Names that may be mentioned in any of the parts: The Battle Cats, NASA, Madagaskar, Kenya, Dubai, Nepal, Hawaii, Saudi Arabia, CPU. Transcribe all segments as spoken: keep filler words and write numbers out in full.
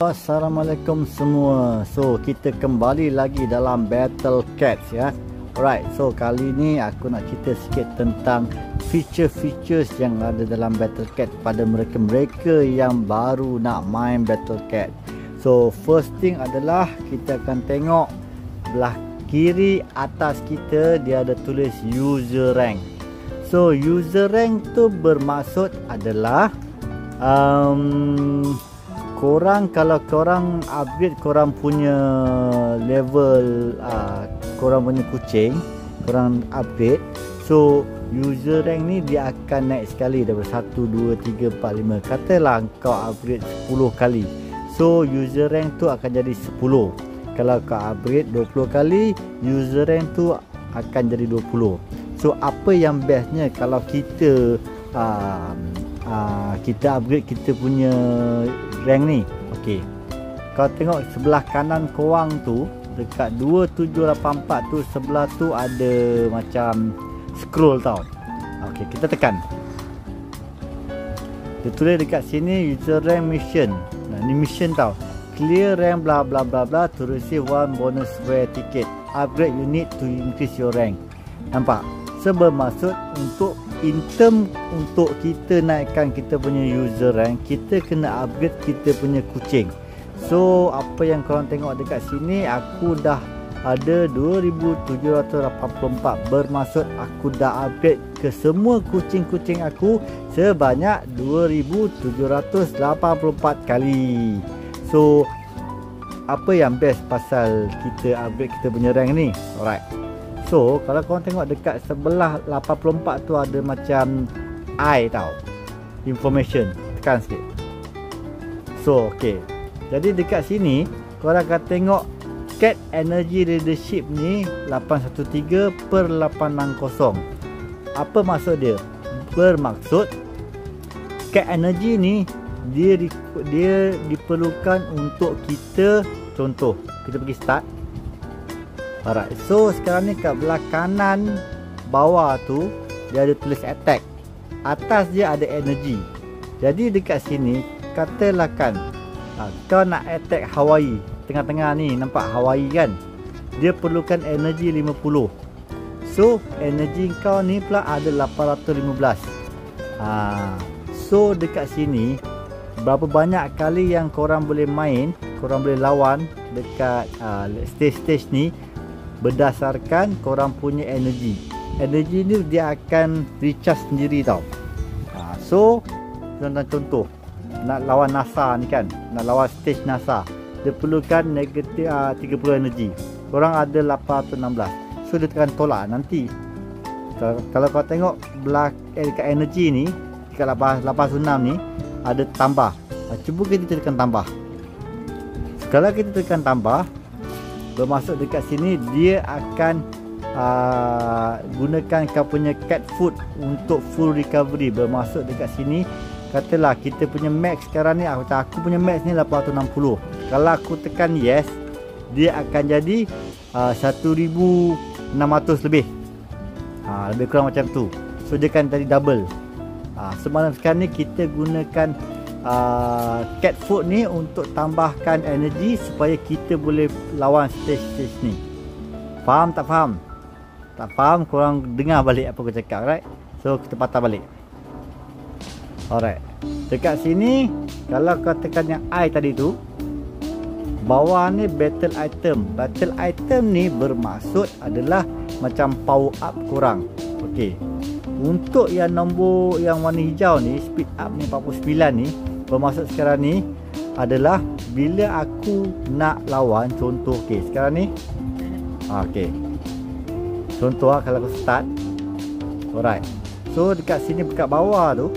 Assalamualaikum semua. So kita kembali lagi dalam Battle Cats ya. Alright, so kali ni aku nak cerita sikit tentang feature-features yang ada dalam Battle Cat pada mereka-mereka yang baru nak main Battle Cat. So first thing adalah kita akan tengok belah kiri atas kita, dia ada tulis user rank. So user rank tu bermaksud adalah um, korang kalau korang upgrade korang punya level, uh, korang punya kucing, korang upgrade, so user rank ni dia akan naik sekali daripada satu, dua, tiga, empat, lima. Katalah kau upgrade sepuluh kali, so user rank tu akan jadi sepuluh. Kalau kau upgrade dua puluh kali, user rank tu akan jadi dua puluh. So apa yang bestnya kalau kita uh, uh, kita upgrade kita punya rank ni. Okey, kau tengok sebelah kanan korang tu, dekat dua tujuh lapan empat tu, sebelah tu ada macam scroll tau. Okey, kita tekan, dia tulis dekat sini user rank mission. Nah, ni mission tau, clear rank bla bla bla bla to receive one bonus rare ticket, upgrade unit to increase your rank. Nampak? So bermaksud untuk in term untuk kita naikkan kita punya user rank, kita kena upgrade kita punya kucing. So apa yang korang tengok dekat sini, aku dah ada dua ribu tujuh ratus lapan puluh empat, bermaksud aku dah upgrade ke semua kucing-kucing aku sebanyak dua ribu tujuh ratus lapan puluh empat kali. So apa yang best pasal kita upgrade kita punya rank ni? Alright, so kalau korang tengok dekat sebelah lapan puluh empat tu ada macam I tau, information, tekan sikit. So ok, jadi dekat sini korang akan tengok cat energy leadership ni lapan satu tiga per lapan enam kosong. Apa maksud dia? Bermaksud cat energy ni dia dia diperlukan untuk kita, contoh kita pergi start. Alright, so sekarang ni kat belah kanan bawah tu dia ada tulis attack, atas dia ada energy. Jadi dekat sini katalah kan ha, kau nak attack Hawaii, tengah-tengah ni nampak Hawaii kan, dia perlukan energy lima puluh. So energy kau ni pula ada lapan ratus lima belas. ha, So dekat sini berapa banyak kali yang korang boleh main, korang boleh lawan dekat stage-stage ha, ni berdasarkan korang punya energy. Energy ni dia akan recharge sendiri tau. ha, So contoh nak lawan NASA ni kan, nak lawan stage NASA, dia perlukan negatif uh, tiga puluh energy, korang ada lapan ratus enam belas. So dia akan tolak nanti. Kalau, kalau kau tengok belak, eh, dekat energy ni dekat lapan ratus enam ni ada tambah. ha, Cuba kita tekan tambah. Kalau kita tekan tambah, bermaksud dekat sini dia akan uh, gunakan kau punya cat food untuk full recovery. Bermaksud dekat sini katalah kita punya max sekarang ni, macam aku punya max ni lapan ratus enam puluh. Kalau aku tekan yes, dia akan jadi uh, seribu enam ratus lebih, ha, lebih kurang macam tu. So dia akan jadi double. ha, Semalam sekarang ni kita gunakan Uh, cat food ni untuk tambahkan energy supaya kita boleh lawan stage-stage ni. Faham tak faham? Tak faham korang dengar balik apa aku cakap, right? So kita patah balik. Alright, dekat sini kalau kau tekan yang I tadi tu, bawah ni battle item. Battle item ni bermaksud adalah macam power up korang. Okey, untuk yang nombor yang warna hijau ni, speed up ni empat puluh sembilan ni, bermaksud sekarang ni adalah bila aku nak lawan, contoh ok sekarang ni ha, ok contoh lah, kalau aku start. Alright, so dekat sini dekat bawah tu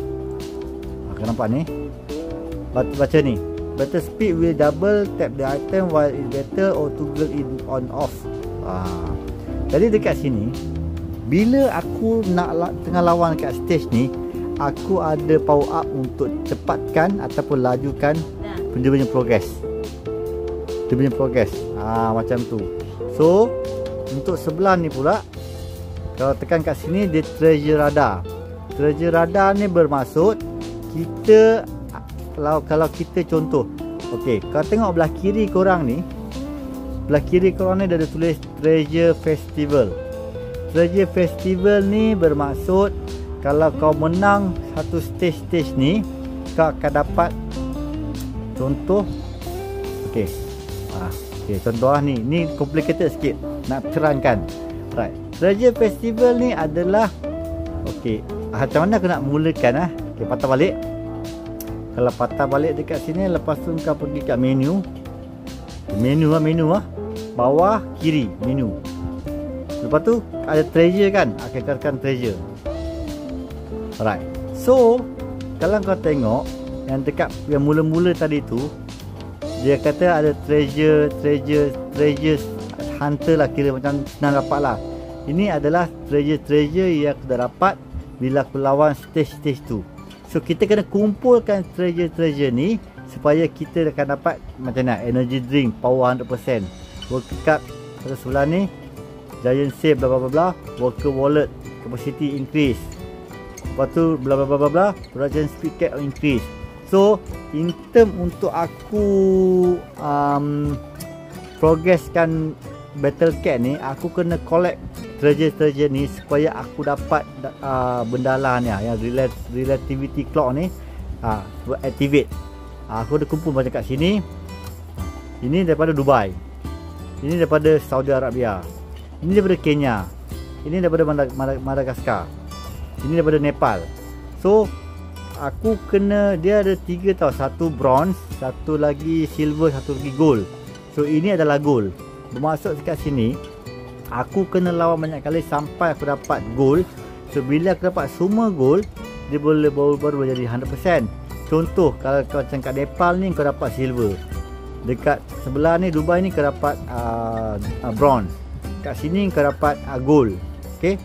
akan nampak ni, baca ni battle speed will double, tap the item while it battle or toggle it on off. ha. Jadi dekat sini bila aku nak tengah lawan kat stage ni, aku ada power up untuk cepatkan ataupun lajukan dia punya progress, dia punya progress ha, macam tu. So untuk sebelah ni pula, kalau tekan kat sini dia treasure radar. Treasure radar ni bermaksud kita kalau, kalau kita contoh Okey, kalau tengok belah kiri korang ni, belah kiri korang ni dah ada tulis Treasure Festival. Treasure Festival ni bermaksud kalau kau menang satu stage-stage ni, kau akan dapat contoh. Okey, ah, okay, contoh lah ni, ni complicated sikit nak terangkan. Right, Treasure Festival ni adalah, okey, ah, macam mana aku nak mulakan ah? Okey, patah balik. Kalau patah balik dekat sini, lepas tu kau pergi kat menu. Menu lah, menu lah. Bawah, kiri, menu. Lepas tu ada treasure kan? Akan carikan treasure. Alright. So, kalau kau tengok yang dekat, yang mula-mula tadi tu, dia kata ada treasure, treasure, treasure hunter lah, kira macam senang dapat lah. Ini adalah treasure-treasure yang aku dah dapat bila aku lawan stage-stage tu. So kita kena kumpulkan treasure-treasure ni supaya kita akan dapat macam nak energy drink power one hundred percent, worker cup pada sebelah ni, giant save bla bla bla, worker wallet capacity increase, lepas tu bla bla bla bla, production speed cap increase. So in term untuk aku um, progresskan battle cat ni, aku kena collect treasure-treasure ni supaya aku dapat uh, benda lah ni, yang relativity clock ni uh, activate. uh, Aku dah kumpul macam kat sini. Ini daripada Dubai, ini daripada Saudi Arabia, ini daripada Kenya, ini daripada Madagaskar, ini daripada Nepal. So aku kena, dia ada tiga tau, satu bronze, satu lagi silver, satu lagi gold. So ini adalah gold. Bermaksud kat sini aku kena lawan banyak kali sampai aku dapat goal. So bila aku dapat semua goal, dia boleh baru-baru jadi one hundred percent. Contoh kalau kau macam kat Nepal ni, kau dapat silver. Dekat sebelah ni Dubai ni, kau dapat uh, bronze. Kat sini kau dapat uh, gold. Okay,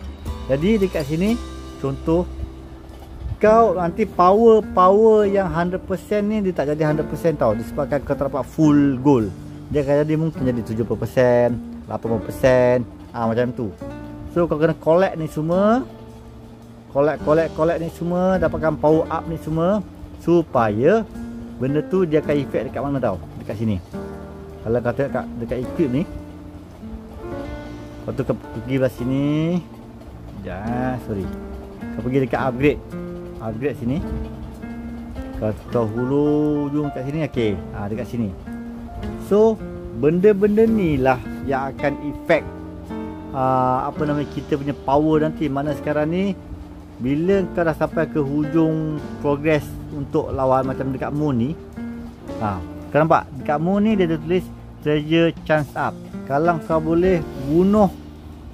jadi dekat sini contoh kau nanti power-power yang one hundred percent ni, dia tak jadi one hundred percent tau, disebabkan kau tak dapat full gold. Dia akan jadi mungkin jadi seventy percent, eighty percent, ah ha, macam tu. So kau kena collect ni semua, collect collect collect ni semua, dapatkan power up ni semua supaya benda tu dia akan effect dekat mana tau, dekat sini. Kalau kau tengok dekat, dekat equip ni, kau tu kau pergi belah sini. Jangan, sorry, kau pergi dekat upgrade, upgrade sini, kau kau hulu ujung kat sini. Okey, ha, dekat sini. So benda-benda ni lah yang akan effect Uh, apa nama kita punya power nanti. Mana sekarang ni, bila kau dah sampai ke hujung progress untuk lawan macam dekat moon ni, ha, kau nampak dekat moon ni dia ada tulis treasure chance up. Kalau kau boleh bunuh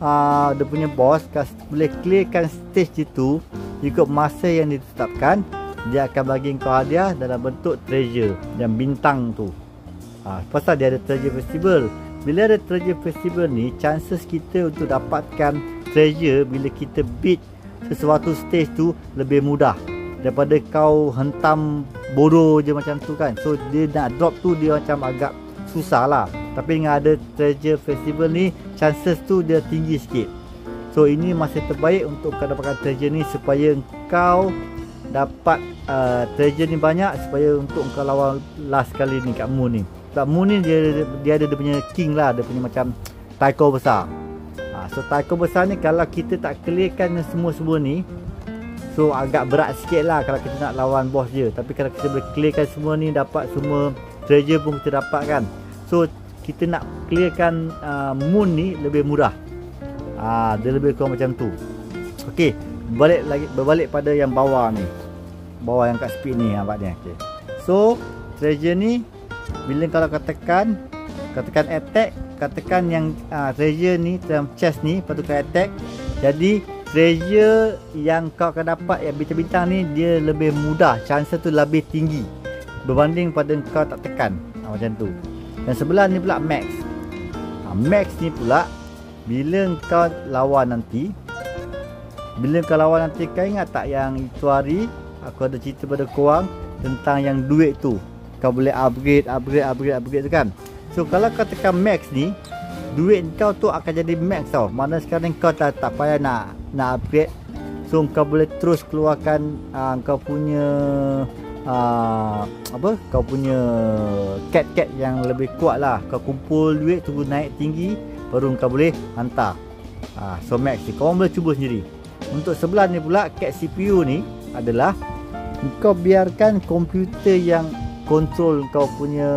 uh, dia punya boss, kau boleh clearkan stage itu ikut masa yang ditetapkan, dia akan bagi kau hadiah dalam bentuk treasure yang bintang tu. Ha, pasal dia ada treasure festival. Bila ada treasure festival ni, chances kita untuk dapatkan treasure bila kita beat sesuatu stage tu lebih mudah daripada kau hentam bodoh je macam tu kan. So dia nak drop tu dia macam agak susah lah. Tapi dengan ada treasure festival ni, chances tu dia tinggi sikit. So ini masa terbaik untuk kau dapatkan treasure ni supaya kau dapat uh, treasure ni banyak, supaya untuk kau lawan last kali ni kat moon ni. Sebab moon ni dia, dia ada dia punya king lah, dia punya macam taiko besar. ha, So taiko besar ni kalau kita tak clearkan semua-semua ni, so agak berat sikit lah kalau kita nak lawan boss dia. Tapi kalau kita boleh clearkan semua ni, dapat semua treasure pun kita dapat kan. So kita nak clearkan uh, moon ni lebih mudah. ha, Dia lebih kurang macam tu. Okey, balik lagi, berbalik pada yang bawah ni, bawah yang kat speed ni nampaknya. Okay, so treasure ni bila kalau katakan katakan attack, katakan yang uh, treasure ni dalam chest ni, lepas tu kau attack, jadi treasure yang kau akan dapat yang bintang-bintang ni dia lebih mudah, chance tu lebih tinggi berbanding pada kau tak tekan. Ha, macam tu. Dan sebelah ni pula max. Ha, max ni pula bila kau lawan nanti, bila kau lawan nanti, kau ingat tak yang itu hari aku ada cerita pada korang tentang yang duit tu, kau boleh upgrade, upgrade, upgrade, upgrade tu kan. So kalau kau tekan max ni, duit kau tu akan jadi max tau. Mana sekarang kau tak, tak payah nak nak upgrade. So kau boleh terus keluarkan uh, kau punya uh, apa kau punya cat-cat yang lebih kuat lah. Kau kumpul duit tunggu naik tinggi baru kau boleh hantar. uh, So max ni kau boleh cuba sendiri. Untuk sebelah ni pula cat C P U ni adalah kau biarkan komputer yang kontrol kau punya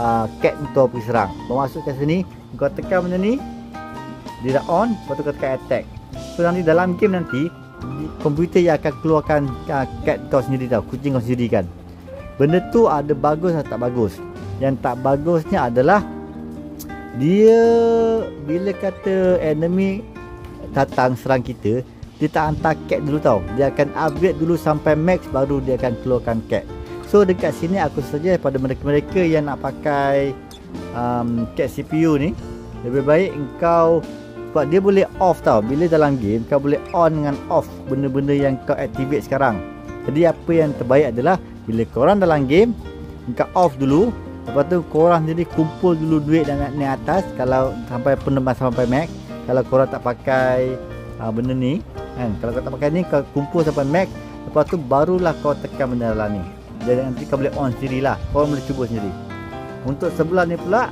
uh, cat kau pergi serang. Bermaksud kat sini kau tekan benda ni, dia dah on, lepas tu kau tekan attack. So nanti dalam game nanti komputer yang akan keluarkan uh, cat kau sendiri tau, kucing kau sendiri kan. Benda tu ada bagus dan tak bagus. Yang tak bagusnya adalah dia bila kata enemy datang serang kita, dia tak hantar cat dulu tau. Dia akan upgrade dulu sampai max baru dia akan keluarkan cat. So dekat sini aku saja pada mereka-mereka yang nak pakai um, cat C P U ni, lebih baik engkau, sebab dia boleh off tau. Bila dalam game kau boleh on dengan off benda-benda yang kau activate sekarang. Jadi apa yang terbaik adalah bila korang dalam game, kau off dulu, lepas tu korang jadi kumpul dulu duit dengan ni atas. Kalau sampai penerbang sampai max, kalau korang tak pakai uh, benda ni kan, kalau kau tak pakai ni, kau kumpul sampai max, lepas tu barulah kau tekan benda dalam ni. Jadi nanti kau boleh on sendiri lah, korang boleh cuba sendiri. Untuk sebelah ni pula,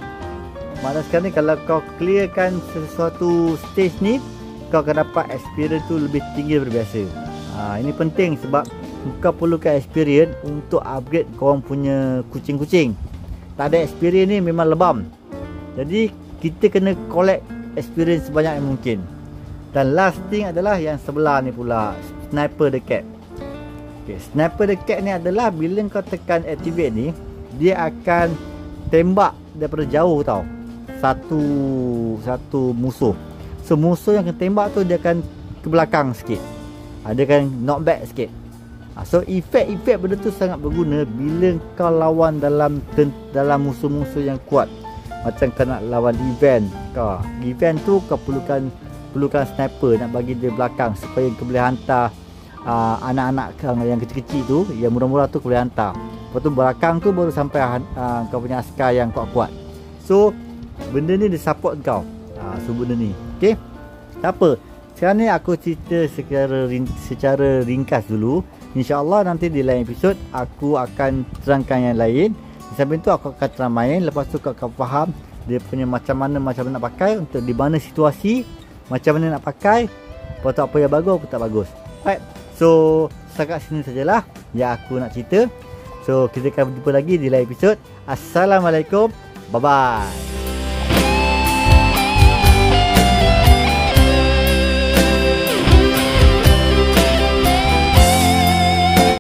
maksudnya sekarang ni kalau kau clearkan sesuatu stage ni, kau akan dapat experience tu lebih tinggi daripada biasa. ha, Ini penting sebab kau perlukan experience untuk upgrade korang punya kucing-kucing. Tak ada experience ni memang lebam. Jadi kita kena collect experience sebanyak yang mungkin. Dan last thing adalah yang sebelah ni pula, sniper the cat. Okay, sniper the cat ni adalah bila kau tekan activate ni, dia akan tembak daripada jauh tau satu satu musuh. So musuh yang kena tembak tu dia akan ke belakang sikit, dia akan knock back sikit. So efek-efek benda tu sangat berguna bila kau lawan dalam dalam musuh-musuh yang kuat. Macam kau nak lawan event, kau event tu kau perlukan perlukan sniper nak bagi dia belakang supaya kau boleh hantar anak-anak uh, yang kecil-kecil tu, yang murah-murah tu kau boleh hantar. Lepas tu belakang tu baru sampai uh, kau punya askar yang kuat-kuat. So benda ni dia support kau. ha, So benda ni, ok, tak apa. Sekarang ni aku cerita secara, secara ringkas dulu. InsyaAllah nanti di lain episod aku akan terangkan yang lain. Sambil tu aku akan terang main. Lepas tu kau akan faham dia punya macam mana, macam mana nak pakai, untuk di mana situasi, macam mana nak pakai, lepas tu apa yang bagus, apa tak bagus. Alright, so setakat sini sajalah yang aku nak cerita. So kita akan berjumpa lagi di lain episod. Assalamualaikum, bye bye.